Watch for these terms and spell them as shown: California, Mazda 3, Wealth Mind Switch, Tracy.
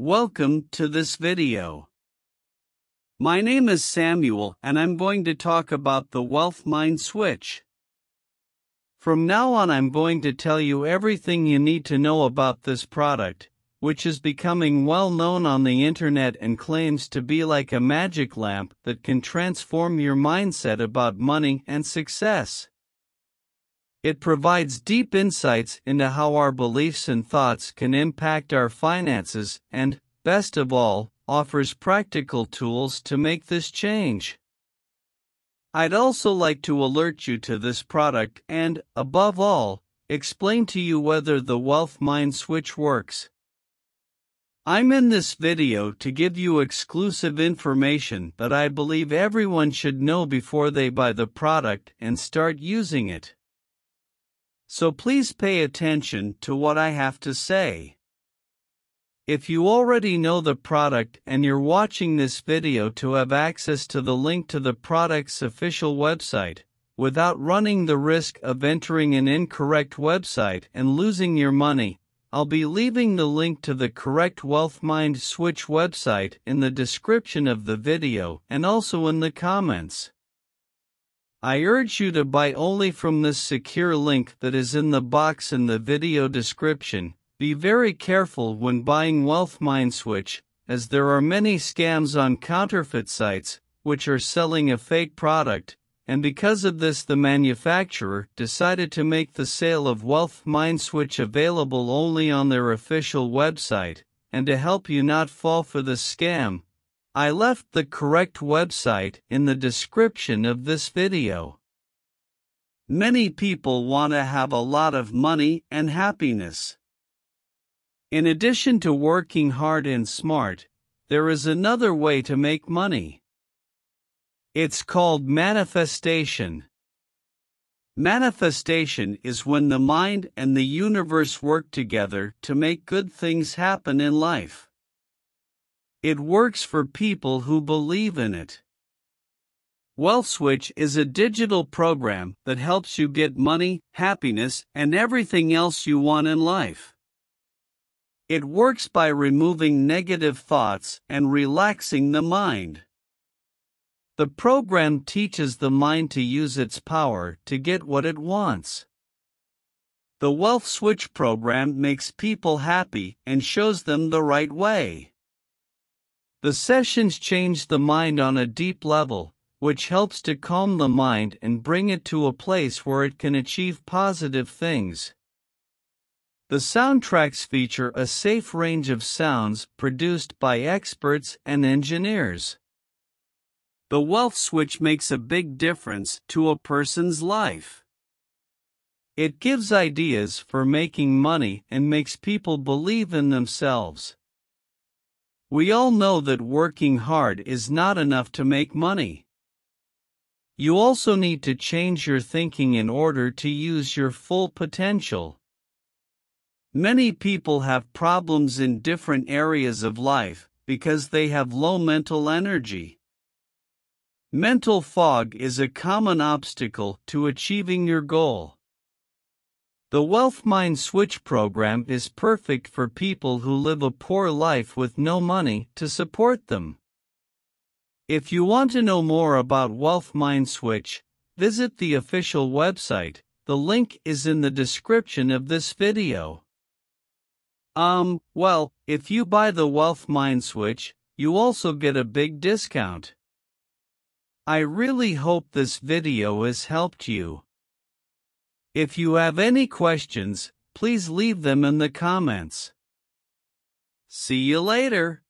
Welcome to this video. My name is Samuel and I'm going to talk about the Wealth Mind Switch. From now on I'm going to tell you everything you need to know about this product, which is becoming well known on the internet and claims to be like a magic lamp that can transform your mindset about money and success. It provides deep insights into how our beliefs and thoughts can impact our finances and, best of all, offers practical tools to make this change. I'd also like to alert you to this product and, above all, explain to you whether the Wealth Mind Switch works. I'm in this video to give you exclusive information that I believe everyone should know before they buy the product and start using it. So please pay attention to what I have to say. If you already know the product and you're watching this video to have access to the link to the product's official website, without running the risk of entering an incorrect website and losing your money, I'll be leaving the link to the correct Wealth Mind Switch website in the description of the video and also in the comments. I urge you to buy only from this secure link that is in the box in the video description. Be very careful when buying Wealth Mind Switch, as there are many scams on counterfeit sites, which are selling a fake product, and because of this the manufacturer decided to make the sale of Wealth Mind Switch available only on their official website, and to help you not fall for the scam, I left the correct website in the description of this video. Many people want to have a lot of money and happiness. In addition to working hard and smart, there is another way to make money. It's called manifestation. Manifestation is when the mind and the universe work together to make good things happen in life. It works for people who believe in it. Wealth Switch is a digital program that helps you get money, happiness, and everything else you want in life. It works by removing negative thoughts and relaxing the mind. The program teaches the mind to use its power to get what it wants. The Wealth Switch program makes people happy and shows them the right way. The sessions change the mind on a deep level, which helps to calm the mind and bring it to a place where it can achieve positive things. The soundtracks feature a safe range of sounds produced by experts and engineers. The Wealth Switch makes a big difference to a person's life. It gives ideas for making money and makes people believe in themselves. We all know that working hard is not enough to make money. You also need to change your thinking in order to use your full potential. Many people have problems in different areas of life because they have low mental energy. Mental fog is a common obstacle to achieving your goal. The Wealth Mind Switch program is perfect for people who live a poor life with no money to support them. If you want to know more about Wealth Mind Switch, visit the official website. The link is in the description of this video. Well, if you buy the Wealth Mind Switch, you also get a big discount. I really hope this video has helped you. If you have any questions, please leave them in the comments. See you later!